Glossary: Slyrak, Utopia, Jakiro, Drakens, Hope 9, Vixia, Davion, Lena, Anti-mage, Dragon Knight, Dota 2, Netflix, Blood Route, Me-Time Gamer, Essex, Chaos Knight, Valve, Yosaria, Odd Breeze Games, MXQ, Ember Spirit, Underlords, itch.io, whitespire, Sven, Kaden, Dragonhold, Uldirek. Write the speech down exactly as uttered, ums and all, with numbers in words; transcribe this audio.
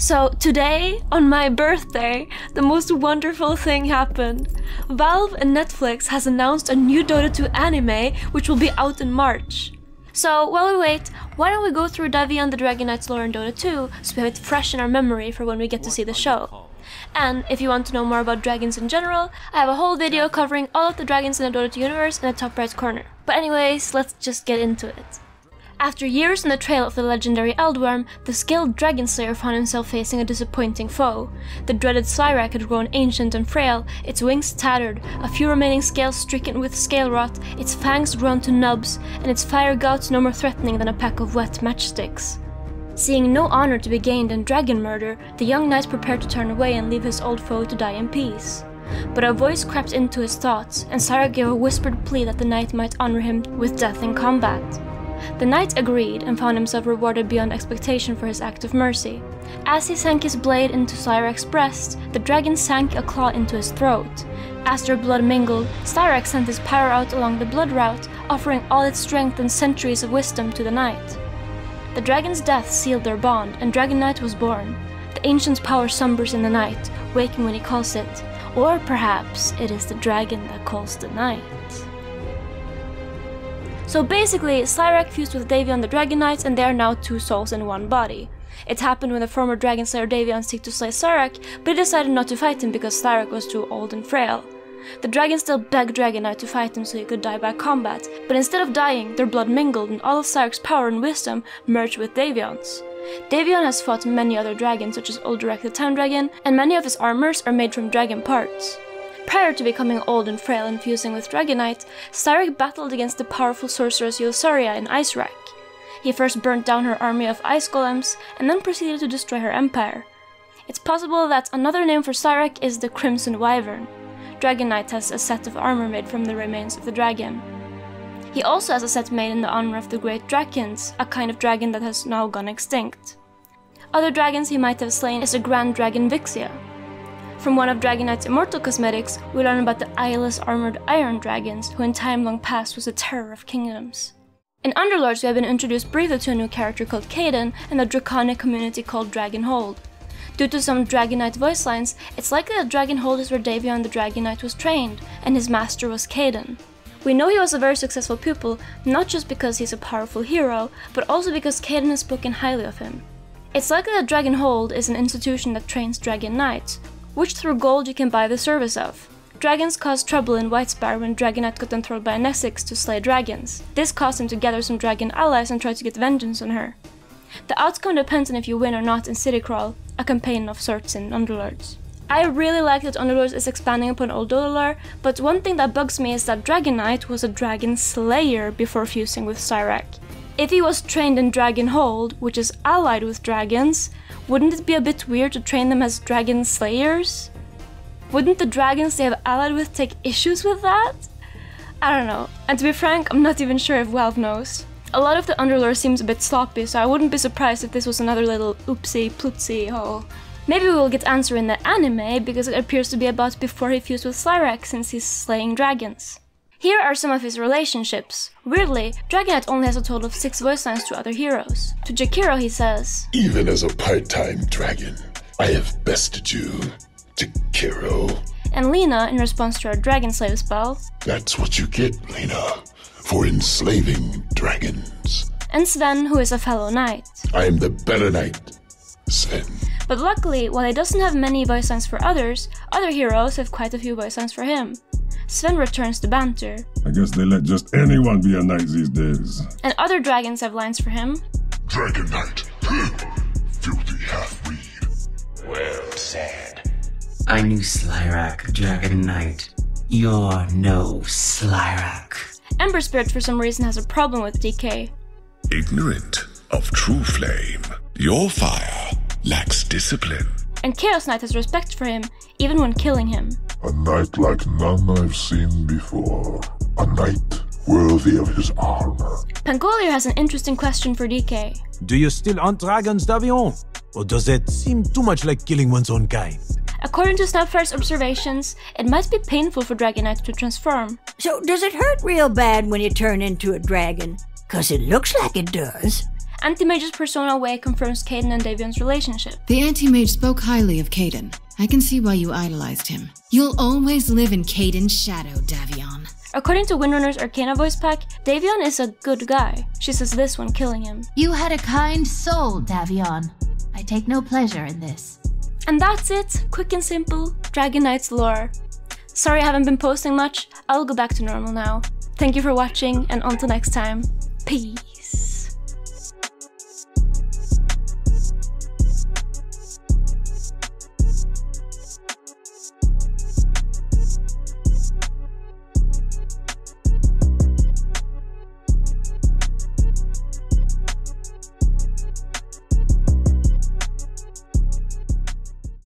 So today, on my birthday, the most wonderful thing happened. Valve and Netflix has announced a new Dota two anime which will be out in March. So while we wait, why don't we go through Davion the Dragon Knight's lore in Dota two so we have it fresh in our memory for when we get to see the show. And if you want to know more about dragons in general, I have a whole video covering all of the dragons in the Dota two universe in the top right corner. But anyways, let's just get into it. After years on the trail of the legendary Eldwurm, the skilled dragon slayer found himself facing a disappointing foe. The dreaded Slyrak had grown ancient and frail, its wings tattered, a few remaining scales stricken with scale rot, its fangs grown to nubs, and its fire gouts no more threatening than a pack of wet matchsticks. Seeing no honor to be gained in dragon murder, the young knight prepared to turn away and leave his old foe to die in peace. But a voice crept into his thoughts, and Slyrak gave a whispered plea that the knight might honor him with death in combat. The knight agreed and found himself rewarded beyond expectation for his act of mercy. As he sank his blade into Slyrak's breast, the dragon sank a claw into his throat. As their blood mingled, Slyrak sent his power out along the blood route, offering all its strength and centuries of wisdom to the knight. The dragon's death sealed their bond, and Dragon Knight was born. The ancient's power slumbers in the night, waking when he calls it. Or perhaps it is the dragon that calls the night. So basically, Slyrak fused with Davion the Dragon Knight, and they are now two souls in one body. It happened when the former dragon slayer Davion seeked to slay Slyrak, but he decided not to fight him because Slyrak was too old and frail. The dragon still begged Dragon Knight to fight him so he could die by combat, but instead of dying, their blood mingled and all of Slyrak's power and wisdom merged with Davion's. Davion has fought many other dragons such as Uldirek the Time Dragon, and many of his armors are made from dragon parts. Prior to becoming old and frail and fusing with Dragon Knight, Slyrak battled against the powerful sorceress Yosaria in Icerack. He first burnt down her army of ice golems, and then proceeded to destroy her empire. It's possible that another name for Slyrak is the Crimson Wyvern. Dragon Knight has a set of armor made from the remains of the dragon. He also has a set made in the honor of the great Drakens, a kind of dragon that has now gone extinct. Other dragons he might have slain is the Grand Dragon Vixia. From one of Dragon Knight's immortal cosmetics, we learn about the eyeless armored iron dragons, who in time long past was the terror of kingdoms. In Underlords, we have been introduced briefly to a new character called Kaden and a draconic community called Dragonhold. Due to some Dragon Knight voice lines, it's likely that Dragonhold is where Davion the Dragon Knight was trained, and his master was Kaden. We know he was a very successful pupil, not just because he's a powerful hero, but also because Kaden has spoken highly of him. It's likely that Dragonhold is an institution that trains Dragon Knights, which through gold you can buy the service of. Dragons caused trouble in Whitespire when Dragon Knight got enthralled by an Essex to slay dragons. This caused him to gather some dragon allies and try to get vengeance on her. The outcome depends on if you win or not in City Crawl, a campaign of sorts in Underlords. I really like that Underlords is expanding upon old Dota lore, but one thing that bugs me is that Dragon Knight was a dragon slayer before fusing with Slyrak. If he was trained in Dragonhold, which is allied with dragons, wouldn't it be a bit weird to train them as dragon slayers? Wouldn't the dragons they have allied with take issues with that? I don't know, and to be frank, I'm not even sure if Valve knows. A lot of the underlore seems a bit sloppy, so I wouldn't be surprised if this was another little oopsie ploopsie hole. Maybe we will get answer in the anime, because it appears to be about before he fused with Slyrak, since he's slaying dragons. Here are some of his relationships. Weirdly, Dragon Knight only has a total of six voice lines to other heroes. To Jakiro he says, "Even as a part-time dragon, I have bested you, Jakiro." And Lena, in response to her dragon slave spell, "That's what you get, Lena, for enslaving dragons." And Sven, who is a fellow knight, "I am the better knight, Sven." But luckily, while he doesn't have many voice lines for others, other heroes have quite a few voice lines for him. Sven returns to banter, "I guess they let just anyone be a knight these days." And other dragons have lines for him, "Dragon Knight, filthy half-breed." "Well said. I knew Slyrak, Dragon Knight. You're no Slyrak." Ember Spirit for some reason has a problem with D K. "Ignorant of true flame, your fire lacks discipline." And Chaos Knight has respect for him, even when killing him. "A knight like none I've seen before. A knight worthy of his armor." Pangolier has an interesting question for D K. "Do you still hunt dragons, Davion? Or does that seem too much like killing one's own kind?" According to Snapfire's observations, it might be painful for Dragon Knight to transform. "So does it hurt real bad when you turn into a dragon? 'Cause it looks like it does." Anti-mage's persona way confirms Kaden and Davion's relationship. The anti-mage spoke highly of Kaden. I can see why you idolized him. You'll always live in Kaden's shadow, Davion. According to Windrunner's Arcana voice pack, Davion is a good guy. She says this when killing him. You had a kind soul, Davion. I take no pleasure in this. And that's it, quick and simple, Dragon Knight's lore. Sorry I haven't been posting much, I'll go back to normal now. Thank you for watching, and until next time, peace.